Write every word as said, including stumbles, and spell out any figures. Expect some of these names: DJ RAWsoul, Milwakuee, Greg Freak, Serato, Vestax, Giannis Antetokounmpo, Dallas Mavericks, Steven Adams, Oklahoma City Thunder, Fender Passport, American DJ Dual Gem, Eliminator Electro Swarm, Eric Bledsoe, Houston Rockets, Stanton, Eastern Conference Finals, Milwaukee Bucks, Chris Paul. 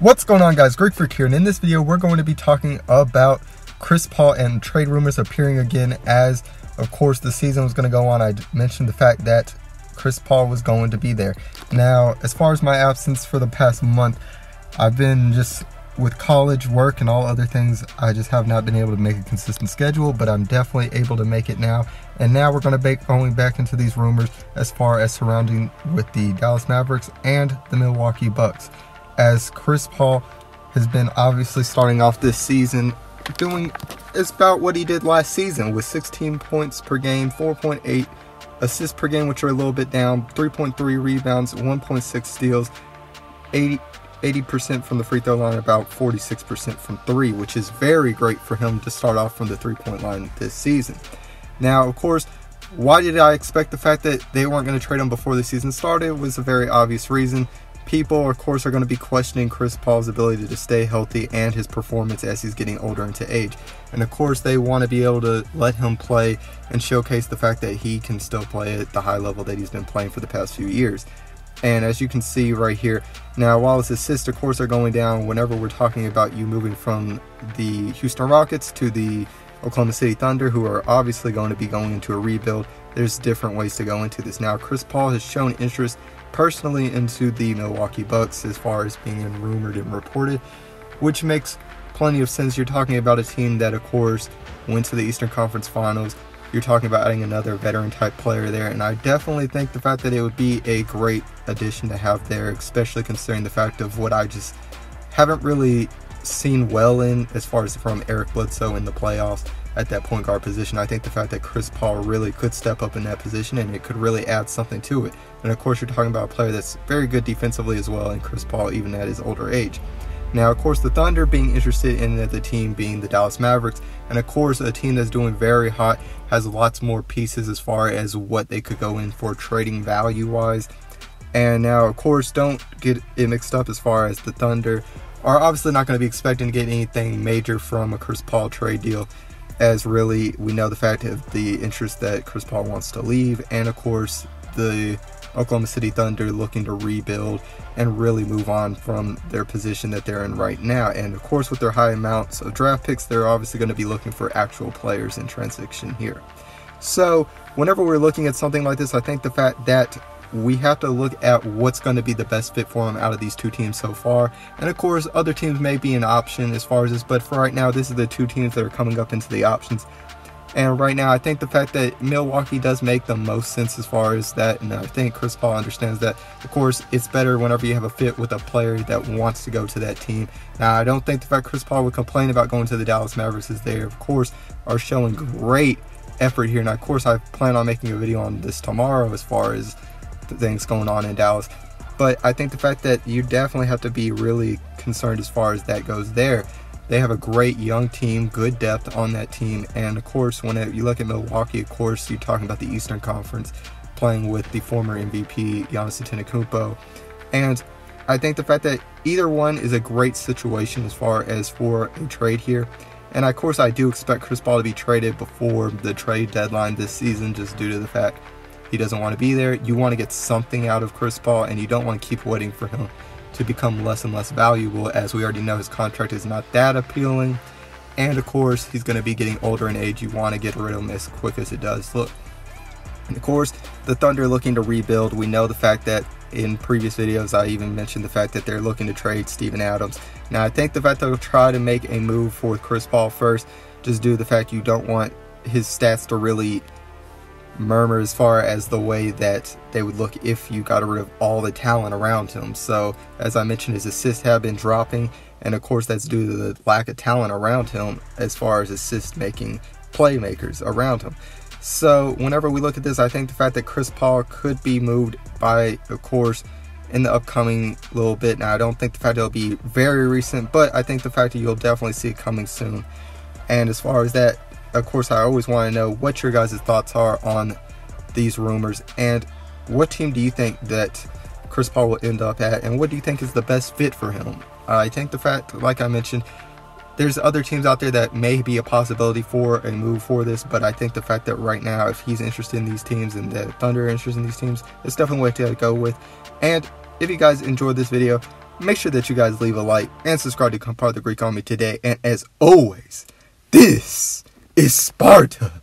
What's going on, guys? Greg Freak here, and in this video we're going to be talking about Chris Paul and trade rumors appearing again as, of course, the season was going to go on. I mentioned the fact that Chris Paul was going to be there. Now, as far as my absence for the past month, I've been just with college, work, and all other things, I just have not been able to make a consistent schedule, but I'm definitely able to make it now. And now we're going to be going back into these rumors as far as surrounding with the Dallas Mavericks and the Milwaukee Bucks, as Chris Paul has been obviously starting off this season doing is about what he did last season, with sixteen points per game, four point eight assists per game, which are a little bit down, three point three rebounds, one point six steals, eighty percent from the free throw line, about forty-six percent from three, which is very great for him to start off from the three-point line this season. Now, of course, why did I expect the fact that they weren't going to trade him before the season started was a very obvious reason. People, of course, are going to be questioning Chris Paul's ability to stay healthy and his performance as he's getting older into age. And of course, they want to be able to let him play and showcase the fact that he can still play at the high level that he's been playing for the past few years. And as you can see right here, now while his assists, of course, are going down whenever we're talking about you moving from the Houston Rockets to the Oklahoma City Thunder, who are obviously going to be going into a rebuild. There's different ways to go into this. Now, Chris Paul has shown interest personally into the Milwaukee Bucks as far as being rumored and reported, which makes plenty of sense. You're talking about a team that, of course, went to the Eastern Conference Finals. You're talking about adding another veteran-type player there, and I definitely think the fact that it would be a great addition to have there, especially considering the fact of what I just haven't really seen well in as far as from Eric Bledsoe in the playoffs at that point guard position. I think the fact that Chris Paul really could step up in that position, and it could really add something to it. And of course, you're talking about a player that's very good defensively as well, and Chris Paul even at his older age. Now, of course, the Thunder being interested in the team being the Dallas Mavericks, and of course, a team that's doing very hot, has lots more pieces as far as what they could go in for trading value-wise. And now, of course, don't get it mixed up as far as the Thunder are obviously not going to be expecting to get anything major from a Chris Paul trade deal, as really we know the fact of the interest that Chris Paul wants to leave, and of course the Oklahoma City Thunder looking to rebuild and really move on from their position that they're in right now. And of course, with their high amounts of draft picks, they're obviously going to be looking for actual players in transition here. So whenever we're looking at something like this, I think the fact that we have to look at what's going to be the best fit for him out of these two teams so far. And of course, other teams may be an option as far as this, but for right now, this is the two teams that are coming up into the options. And right now, I think the fact that Milwaukee does make the most sense as far as that, and I think Chris Paul understands that. Of course, it's better whenever you have a fit with a player that wants to go to that team. Now, I don't think the fact Chris Paul would complain about going to the Dallas Mavericks is there. Of course, are showing great effort here. Now, of course, I plan on making a video on this tomorrow as far as things going on in Dallas, but I think the fact that you definitely have to be really concerned as far as that goes there. They have a great young team, good depth on that team. And of course, when you look at Milwaukee, of course, you're talking about the Eastern Conference, playing with the former M V P Giannis Antetokounmpo, and I think the fact that either one is a great situation as far as for a trade here. And of course, I do expect Chris Paul to be traded before the trade deadline this season, just due to the fact he doesn't want to be there. You want to get something out of Chris Paul, and you don't want to keep waiting for him to become less and less valuable, as we already know his contract is not that appealing. And of course, he's going to be getting older in age. You want to get rid of him as quick as it does look. And of course, the Thunder looking to rebuild. We know the fact that in previous videos, I even mentioned the fact that they're looking to trade Steven Adams. Now, I think the fact they'll try to make a move for Chris Paul first, just due to the fact you don't want his stats to really murmur as far as the way that they would look if you got rid of all the talent around him. So as I mentioned, his assists have been dropping, and of course that's due to the lack of talent around him as far as assist making playmakers around him. So whenever we look at this, I think the fact that Chris Paul could be moved by, of course, in the upcoming little bit. Now, I don't think the fact it'll be very recent, but I think the fact that you'll definitely see it coming soon. And as far as that, of course, I always want to know what your guys' thoughts are on these rumors, and what team do you think that Chris Paul will end up at, and what do you think is the best fit for him? Uh, I think the fact, like I mentioned, there's other teams out there that may be a possibility for a move for this, but I think the fact that right now, if he's interested in these teams and the Thunder are interested in these teams, it's definitely a way to go with. And if you guys enjoyed this video, make sure that you guys leave a like and subscribe to Compare the Greek Army today. And as always, this is Sparta.